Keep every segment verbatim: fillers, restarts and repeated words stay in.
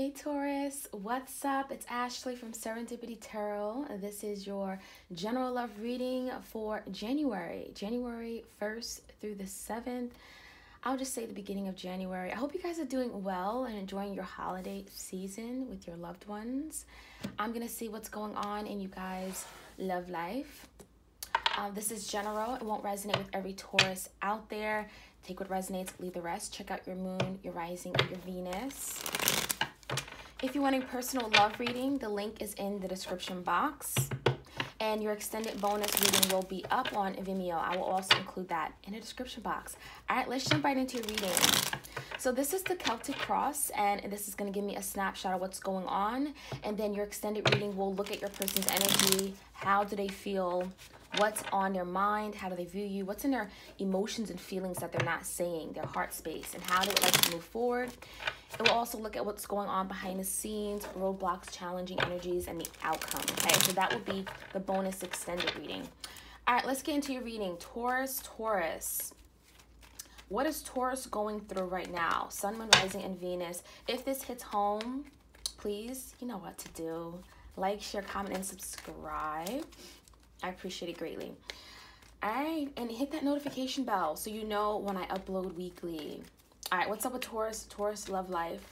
Hey Taurus, what's up? It's Ashley from Serendipity Tarot. This is your general love reading for January, January first through the seventh. I'll just say the beginning of January. I hope you guys are doing well and enjoying your holiday season with your loved ones. I'm gonna see what's going on in you guys' love life. Um, this is general. It won't resonate with every Taurus out there. Take what resonates, leave the rest. Check out your moon, your rising, and your Venus. If you want a personal love reading, the link is in the description box. And your extended bonus reading will be up on Vimeo. I will also include that in the description box. All right, let's jump right into your reading. So this is the Celtic Cross, and this is going to give me a snapshot of what's going on. And then your extended reading will look at your person's energy. How do they feel? What's on their mind? How do they view you? What's in their emotions and feelings that they're not saying, their heart space, and how they would like to move forward? It will also look at what's going on behind the scenes, roadblocks, challenging energies, and the outcome. Okay, so that would be the bonus extended reading. All right, let's get into your reading. Taurus, Taurus. What is Taurus going through right now? Sun, Moon, Rising, and Venus. If this hits home, please, you know what to do. Like, share, comment, and subscribe. I appreciate it greatly. All right, and hit that notification bell so you know when I upload weekly. All right, what's up with Taurus? Taurus love life.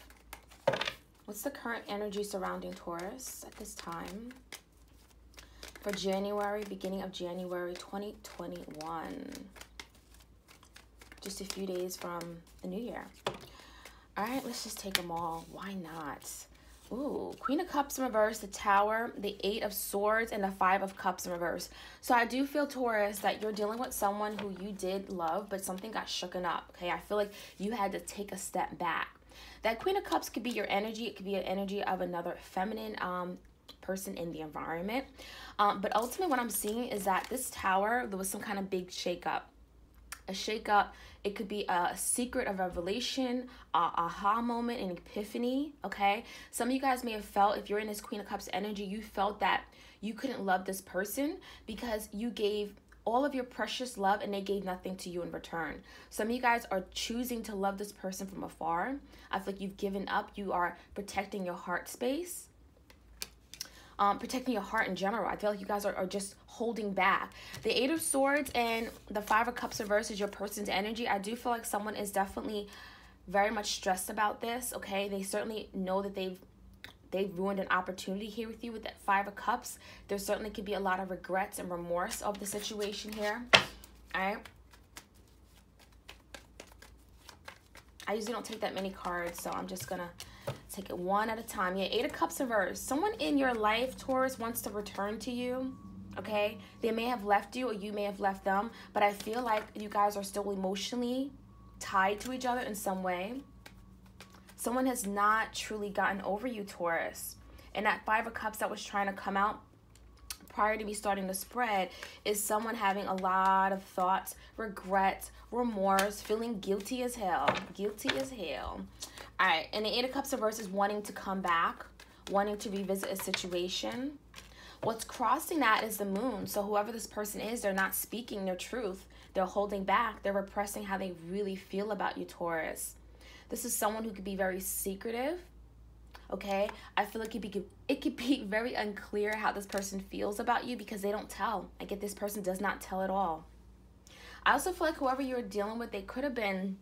What's the current energy surrounding Taurus at this time? For January, beginning of January twenty twenty-one. Just a few days from the new year. All right, let's just take them all. Why not? Ooh, Queen of Cups in reverse, the Tower, the Eight of Swords, and the Five of Cups in reverse. So I do feel, Taurus, that you're dealing with someone who you did love, but something got shooken up, okay? I feel like you had to take a step back. That Queen of Cups could be your energy. It could be an energy of another feminine um, person in the environment. Um, but ultimately, what I'm seeing is that this Tower, there was some kind of big shakeup. A shakeup. It could be a secret of revelation, a aha moment, an epiphany, okay? Some of you guys may have felt, if you're in this Queen of Cups energy, you felt that you couldn't love this person because you gave all of your precious love and they gave nothing to you in return. Some of you guys are choosing to love this person from afar. I feel like you've given up. You are protecting your heart space. Um, protecting your heart in general. I feel like you guys are, are just holding back. The Eight of Swords and the Five of Cups reverse is your person's energy. I do feel like someone is definitely very much stressed about this, okay? They certainly know that they've they've ruined an opportunity here with you with that Five of Cups. There certainly could be a lot of regrets and remorse of the situation here, all right? I usually don't take that many cards, so I'm just gonna take it one at a time. Yeah, Eight of Cups reverse. Someone in your life, Taurus, wants to return to you, okay? They may have left you or you may have left them, but I feel like you guys are still emotionally tied to each other in some way. Someone has not truly gotten over you, Taurus. And that Five of Cups that was trying to come out prior to me starting to spread is someone having a lot of thoughts, regrets, remorse, feeling guilty as hell. Guilty as hell. All right, and the Eight of Cups reverse is wanting to come back, wanting to revisit a situation. What's crossing that is the moon. So whoever this person is, they're not speaking their truth. They're holding back. They're repressing how they really feel about you, Taurus. This is someone who could be very secretive, okay? I feel like it could be, it could be very unclear how this person feels about you because they don't tell. I get this person does not tell at all. I also feel like whoever you're dealing with, they could have been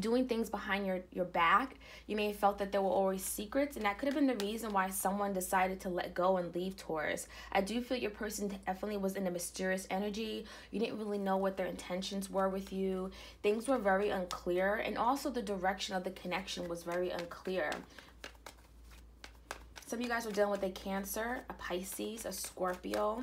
doing things behind your your back. You may have felt that there were always secrets, and that could have been the reason why someone decided to let go and leave, Taurus. I do feel your person definitely was in a mysterious energy. You didn't really know what their intentions were with you. Things were very unclear, and also the direction of the connection was very unclear. Some of you guys were dealing with a Cancer, a Pisces, a Scorpio.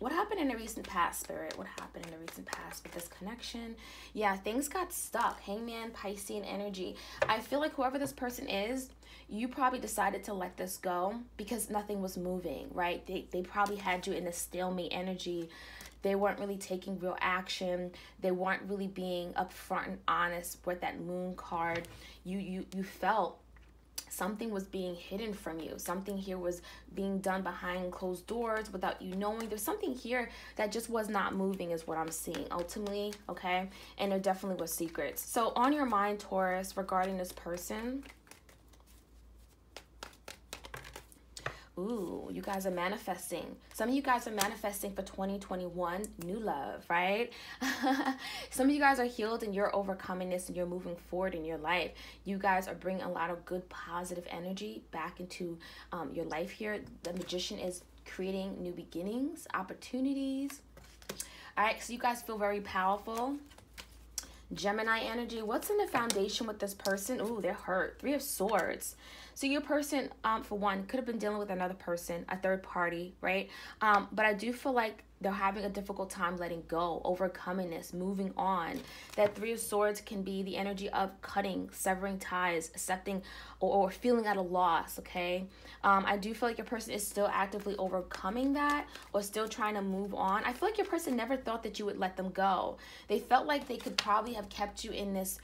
What happened in the recent past, Spirit? What happened in the recent past with this connection? Yeah, things got stuck. Hangman, Piscean energy. I feel like whoever this person is, you probably decided to let this go because nothing was moving, right? They, they probably had you in a stalemate energy. They weren't really taking real action. They weren't really being upfront and honest with that moon card. You, you, you felt something was being hidden from you. Something here was being done behind closed doors without you knowing. There's something here that just was not moving is what I'm seeing ultimately, okay? And there definitely was secrets. So on your mind, Taurus, regarding this person, Ooh, you guys are manifesting. Some of you guys are manifesting for twenty twenty-one, new love, right? Some of you guys are healed and you're overcoming this and you're moving forward in your life. You guys are bringing a lot of good, positive energy back into um, your life here. The Magician is creating new beginnings, opportunities. All right, so you guys feel very powerful. Gemini energy, what's in the foundation with this person? Ooh, they're hurt. Three of Swords. So your person, um, for one, could have been dealing with another person, a third party, right? Um, but I do feel like they're having a difficult time letting go, overcoming this, moving on. That Three of Swords can be the energy of cutting, severing ties, accepting, or, or feeling at a loss, okay? Um, I do feel like your person is still actively overcoming that or still trying to move on. I feel like your person never thought that you would let them go. They felt like they could probably have kept you in this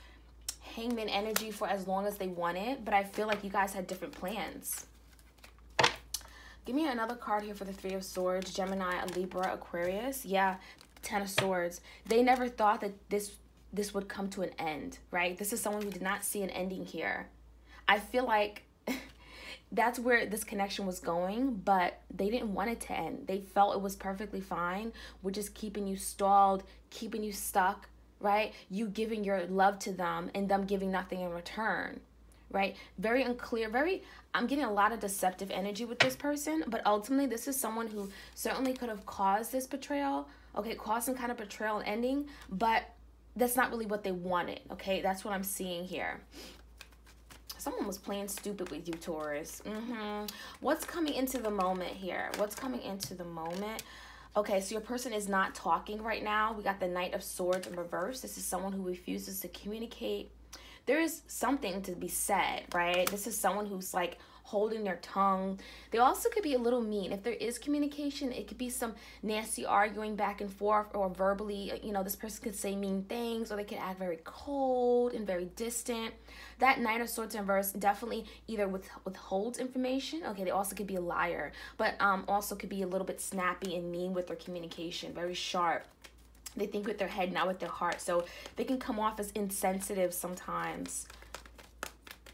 Hangman energy for as long as they wanted, but I feel like you guys had different plans. Give me another card here for the Three of Swords, Gemini, Libra, Aquarius. Yeah, Ten of Swords. They never thought that this this would come to an end, right? This is someone who did not see an ending here. I feel like that's where this connection was going, but they didn't want it to end. They felt it was perfectly fine. We're just keeping you stalled, keeping you stuck, right? You giving your love to them and them giving nothing in return, right? Very unclear, very, I'm getting a lot of deceptive energy with this person, but ultimately this is someone who certainly could have caused this betrayal, okay, caused some kind of betrayal and ending, but that's not really what they wanted, okay? That's what I'm seeing here. Someone was playing stupid with you, Taurus. Mm-hmm. What's coming into the moment here? What's coming into the moment? Okay, so your person is not talking right now. We got the Knight of Swords in reverse. This is someone who refuses to communicate. There is something to be said, right? This is someone who's like holding their tongue. They also could be a little mean. If there is communication, it could be some nasty arguing back and forth or verbally, you know, this person could say mean things or they could act very cold and very distant. That Knight of Swords in reverse definitely either with, withholds information. Okay, they also could be a liar, but um, also could be a little bit snappy and mean with their communication, very sharp. They think with their head, not with their heart. So they can come off as insensitive sometimes.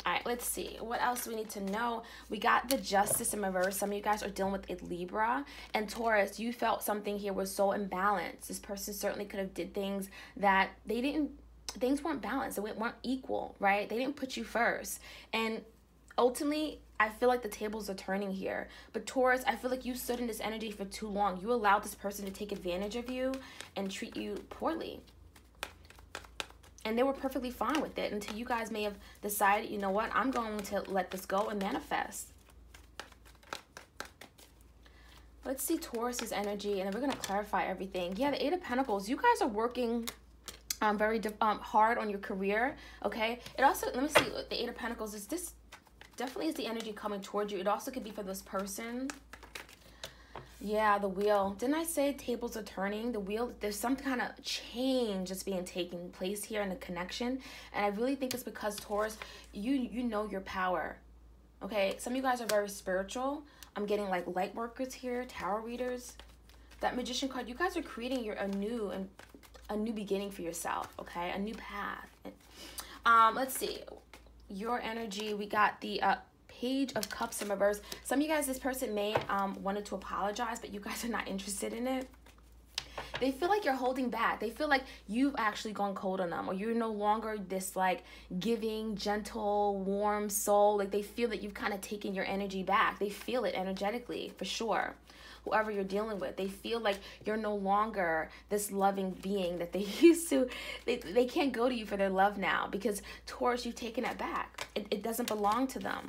All right, let's see. What else do we need to know? We got the Justice in reverse. Some of you guys are dealing with a Libra. And Taurus, you felt something here was so imbalanced. This person certainly could have did things that they didn't, things weren't balanced. They weren't equal, right? They didn't put you first. And ultimately, I feel like the tables are turning here. But Taurus, I feel like you stood in this energy for too long. You allowed this person to take advantage of you and treat you poorly. And they were perfectly fine with it until you guys may have decided, you know what, I'm going to let this go and manifest. Let's see Taurus's energy, and then we're going to clarify everything. Yeah, the Eight of Pentacles. You guys are working um, very um, hard on your career, okay? It also, let me see, the Eight of Pentacles is this... Definitely is the energy coming towards you. It also could be for this person. Yeah, the Wheel. Didn't I say tables are turning? The Wheel, there's some kind of change that's being taking place here in the connection. And I really think it's because, Taurus, you, you know your power. Okay, some of you guys are very spiritual. I'm getting like light workers here, tarot readers. That Magician card, you guys are creating your a new, and a new beginning for yourself, okay? A new path. Um, let's see. Your energy, we got the uh, Page of Cups in reverse. Some of you guys, this person may um, wanted to apologize, but you guys are not interested in it. They feel like you're holding back. They feel like you've actually gone cold on them, or you're no longer this like giving, gentle, warm soul. Like they feel that you've kind of taken your energy back. They feel it energetically for sure. Whoever you're dealing with, they feel like you're no longer this loving being that they used to. They, they can't go to you for their love now because Taurus, you've taken it back. It, it doesn't belong to them.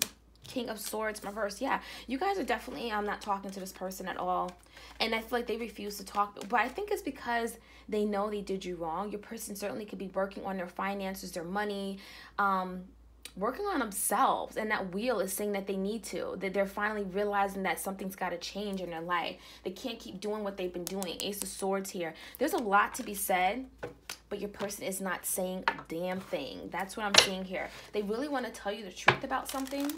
King of Swords reverse. Yeah, you guys are definitely I'm not talking to this person at all, and I feel like they refuse to talk, but I think it's because they know they did you wrong. Your person certainly could be working on their finances, their money, um working on themselves, and that Wheel is saying that they need to, that they're finally realizing that something's got to change in their life. They can't keep doing what they've been doing. Ace of Swords here. There's a lot to be said, but your person is not saying a damn thing. That's what I'm seeing here. They really want to tell you the truth about something,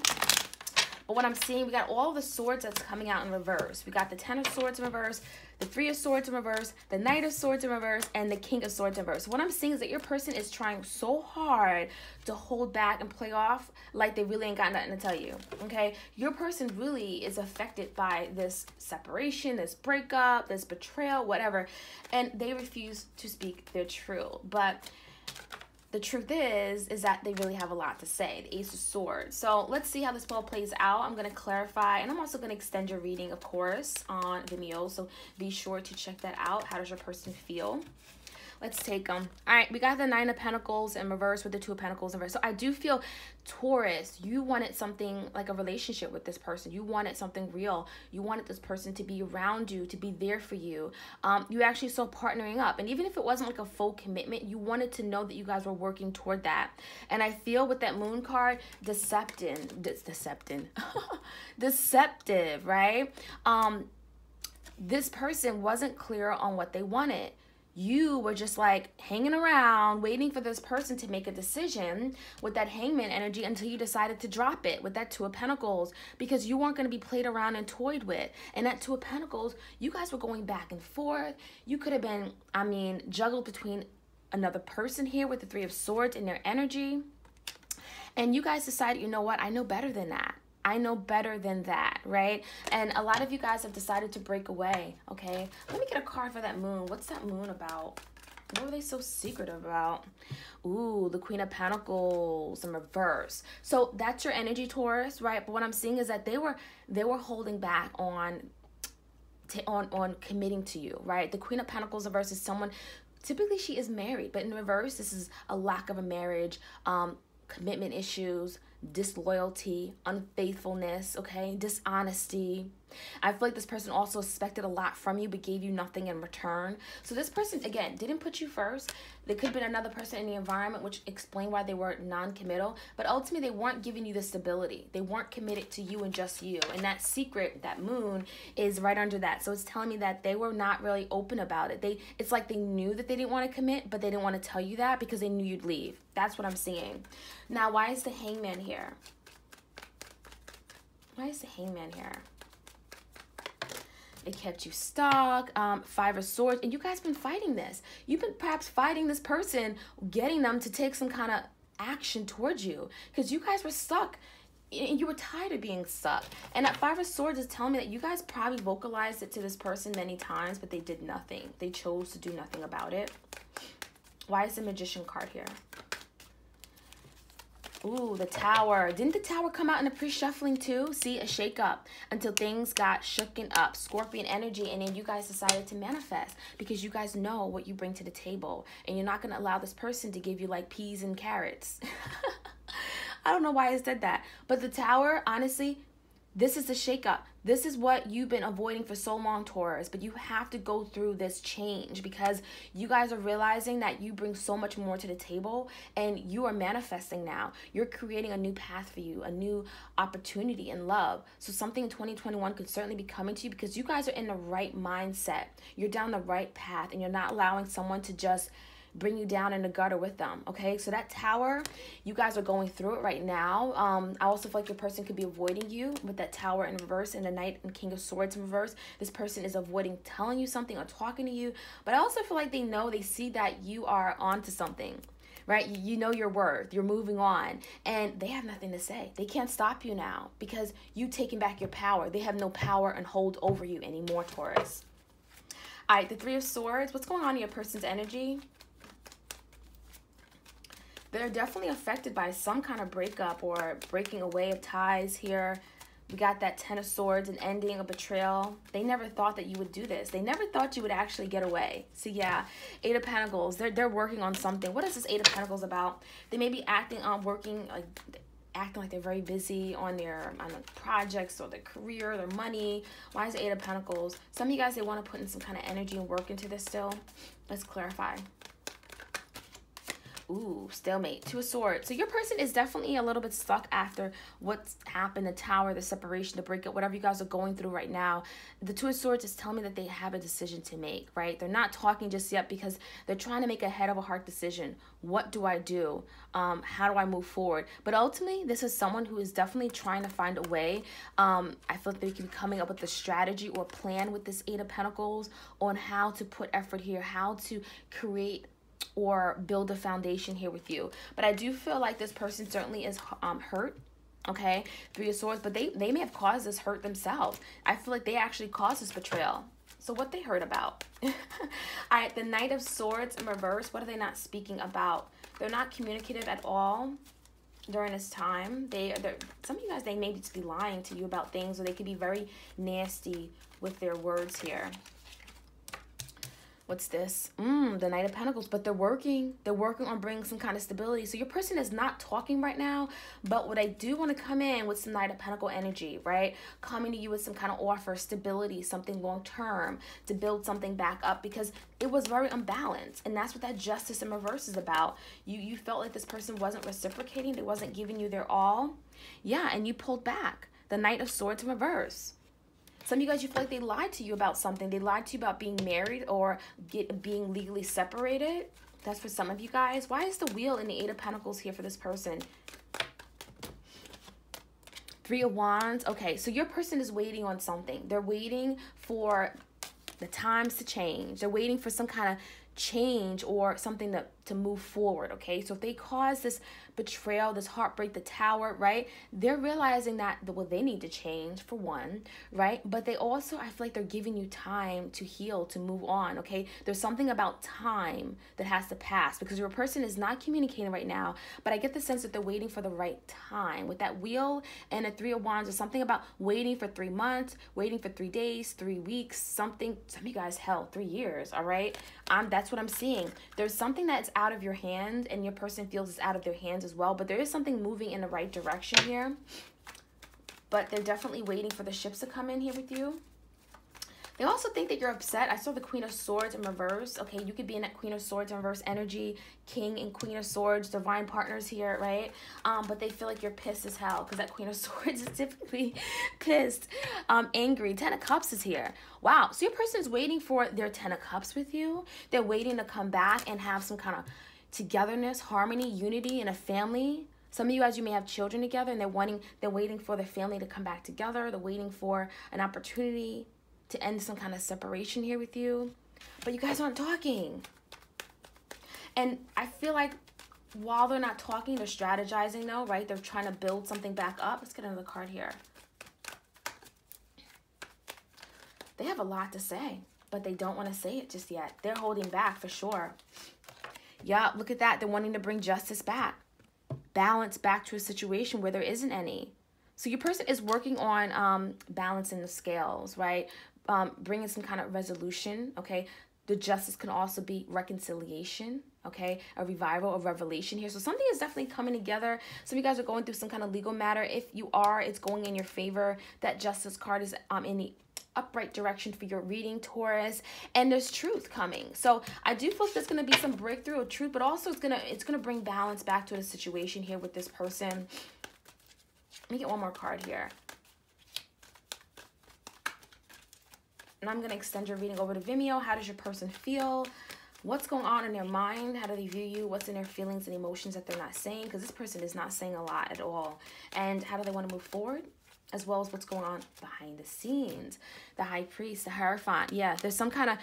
But what I'm seeing, we got all the swords that's coming out in reverse. We got the Ten of Swords in reverse, the Three of Swords in reverse, the Knight of Swords in reverse, and the King of Swords in reverse. What I'm seeing is that your person is trying so hard to hold back and play off like they really ain't got nothing to tell you, okay? Your person really is affected by this separation, this breakup, this betrayal, whatever, and they refuse to speak their truth. But the truth is, is that they really have a lot to say, the Ace of Swords. So let's see how this spell plays out. I'm going to clarify, and I'm also going to extend your reading, of course, on Vimeo. So be sure to check that out. How does your person feel? Let's take them. All right, we got the Nine of Pentacles in reverse with the Two of Pentacles in reverse. So I do feel, Taurus, you wanted something like a relationship with this person. You wanted something real. You wanted this person to be around you, to be there for you. Um, you actually saw partnering up. And even if it wasn't like a full commitment, you wanted to know that you guys were working toward that. And I feel with that moon card, deceptive, de deceptive, deceptive, right? Um, this person wasn't clear on what they wanted. You were just like hanging around, waiting for this person to make a decision with that Hangman energy until you decided to drop it with that Two of Pentacles, because you weren't going to be played around and toyed with. And that Two of Pentacles, you guys were going back and forth. You could have been, I mean, juggled between another person here with the Three of Swords in their energy. And you guys decided, you know what, I know better than that. I know better than that, right? And a lot of you guys have decided to break away, okay? Let me get a card for that moon. What's that moon about? What were they so secretive about? Ooh, the Queen of Pentacles in reverse. So that's your energy, Taurus, right? But what I'm seeing is that they were they were holding back on, on, on committing to you, right? The Queen of Pentacles in reverse is someone, typically she is married, but in reverse, this is a lack of a marriage, um, commitment issues, disloyalty, unfaithfulness, okay, dishonesty. I feel like this person also expected a lot from you but gave you nothing in return. So this person, again, didn't put you first. There could have been another person in the environment, which explained why they were non-committal, but ultimately they weren't giving you the stability. They weren't committed to you and just you. And that secret, that moon, is right under that. So it's telling me that they were not really open about it. They, it's like they knew that they didn't want to commit, but they didn't want to tell you that because they knew you'd leave. That's what I'm seeing. Now, why is the Hangman here? Why is the Hangman here? It kept you stuck. Um, five of Swords. And you guys have been fighting this. You've been perhaps fighting this person, getting them to take some kind of action towards you, because you guys were stuck. And you were tired of being stuck. And that Five of Swords is telling me that you guys probably vocalized it to this person many times, but they did nothing. They chose to do nothing about it. Why is the Magician card here? Ooh, the Tower. Didn't the Tower come out in the pre-shuffling too? See, a shake-up until things got shooken up. Scorpion energy, and then you guys decided to manifest because you guys know what you bring to the table, and you're not going to allow this person to give you like peas and carrots. I don't know why I said that. But the Tower, honestly, this is the shake-up. This is what you've been avoiding for so long, Taurus, but you have to go through this change because you guys are realizing that you bring so much more to the table, and you are manifesting now. You're creating a new path for you, a new opportunity in love. So something in twenty twenty-one could certainly be coming to you because you guys are in the right mindset. You're down the right path, and you're not allowing someone to just bring you down in the gutter with them, okay? So that Tower, you guys are going through it right now. Um, I also feel like your person could be avoiding you with that Tower in reverse and the Knight and King of Swords in reverse. This person is avoiding telling you something or talking to you, but I also feel like they know, they see that you are onto something, right? You know your worth, you're moving on, and they have nothing to say. They can't stop you now because you've taken back your power. They have no power and hold over you anymore, Taurus. All right, the Three of Swords. What's going on in your person's energy? They're definitely affected by some kind of breakup or breaking away of ties here. We got that Ten of Swords, an ending, a betrayal. They never thought that you would do this. They never thought you would actually get away. So yeah, Eight of Pentacles. They're, they're working on something. What is this Eight of Pentacles about? They may be acting on working, like acting like they're very busy on their, on their projects or their career, their money. Why is Eight of Pentacles? Some of you guys, they want to put in some kind of energy and work into this still. Let's clarify. Ooh, stalemate, two of swords. So your person is definitely a little bit stuck after what's happened, the tower, the separation, the breakup, whatever you guys are going through right now. The two of swords is telling me that they have a decision to make, right? They're not talking just yet because they're trying to make a head of a heart decision. What do I do? Um, how do I move forward? But ultimately, this is someone who is definitely trying to find a way. Um, I feel like they can be coming up with a strategy or plan with this Eight of Pentacles on how to put effort here, how to create or build a foundation here with you. But I do feel like this person certainly is um, hurt. Okay, Three of Swords, but they, they may have caused this hurt themselves. I feel like they actually caused this betrayal. So what they heard about. All right, the Knight of Swords in reverse. What are they not speaking about? They're not communicative at all during this time. They, some of you guys, they may just be lying to you about things, or they could be very nasty with their words here. What's this? Mm, the Knight of Pentacles. But they're working. They're working on bringing some kind of stability. So your person is not talking right now, but what I do want to come in with some Knight of Pentacles energy, right? Coming to you with some kind of offer, stability, something long-term to build something back up, because it was very unbalanced. And that's what that Justice in reverse is about. You, you felt like this person wasn't reciprocating. They wasn't giving you their all. Yeah, and you pulled back. The Knight of Swords in reverse. Some of you guys, you feel like they lied to you about something. They lied to you about being married or get, being legally separated. That's for some of you guys. Why is the Wheel in the Eight of Pentacles here for this person? Three of Wands. Okay, so your person is waiting on something. They're waiting for the times to change. They're waiting for some kind of change or something to, to move forward, okay? So if they cause this betrayal, this heartbreak, the tower, right? They're realizing that, well, they need to change for one, right? But they also, I feel like they're giving you time to heal, to move on, okay? There's something about time that has to pass because your person is not communicating right now, but I get the sense that they're waiting for the right time. With that Wheel and a Three of Wands, there's something about waiting for three months, waiting for three days, three weeks, something, some of you guys, hell, three years, all right? I'm, that's what I'm seeing. There's something that's out of your hands, and your person feels it's out of their hands as well, but there is something moving in the right direction here, but they're definitely waiting for the ships to come in here with you. They also think that you're upset. I saw the Queen of Swords in reverse. Okay, you could be in that Queen of Swords in reverse energy, King and Queen of Swords, divine partners here, right? Um, but they feel like you're pissed as hell because that Queen of Swords is typically pissed, um, angry. Ten of Cups is here. Wow, so your person's waiting for their Ten of Cups with you. They're waiting to come back and have some kind of togetherness, harmony, unity, and a family. Some of you guys, you may have children together, and they're wanting, they're waiting for their family to come back together. They're waiting for an opportunity to end some kind of separation here with you, but you guys aren't talking. And I feel like while they're not talking, they're strategizing though, right? They're trying to build something back up. Let's get another card here. They have a lot to say, but they don't want to say it just yet. They're holding back for sure. Yeah, look at that. They're wanting to bring justice back, balance back to a situation where there isn't any. So your person is working on um, balancing the scales, right? Um, bringing some kind of resolution, okay? The justice can also be reconciliation, okay? A revival, a revelation here. So something is definitely coming together. Some of you guys are going through some kind of legal matter. If you are, it's going in your favor. That Justice card is um, in the upright direction for your reading, Taurus, and there's truth coming. So I do feel there's going to be some breakthrough of truth, but also it's gonna it's gonna bring balance back to the situation here with this person. Let me get one more card here. And I'm going to extend your reading over to Vimeo. How does your person feel? What's going on in their mind? How do they view you? What's in their feelings and emotions that they're not saying? Because this person is not saying a lot at all. And how do they want to move forward? As well as what's going on behind the scenes. The High Priest, the Hierophant. Yeah, there's some kind of...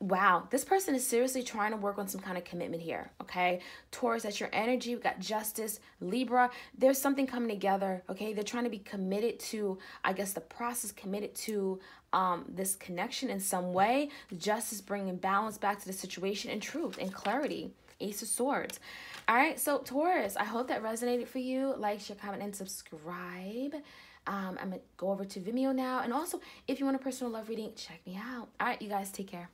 Wow, this person is seriously trying to work on some kind of commitment here, okay? Taurus, that's your energy. We've got Justice, Libra. There's something coming together, okay? They're trying to be committed to, I guess, the process, committed to um, this connection in some way. Justice bringing balance back to the situation, and truth and clarity. Ace of Swords. All right, so Taurus, I hope that resonated for you. Like, share, comment, and subscribe. Um, I'm going to go over to Vimeo now. And also, if you want a personal love reading, check me out. All right, you guys, take care.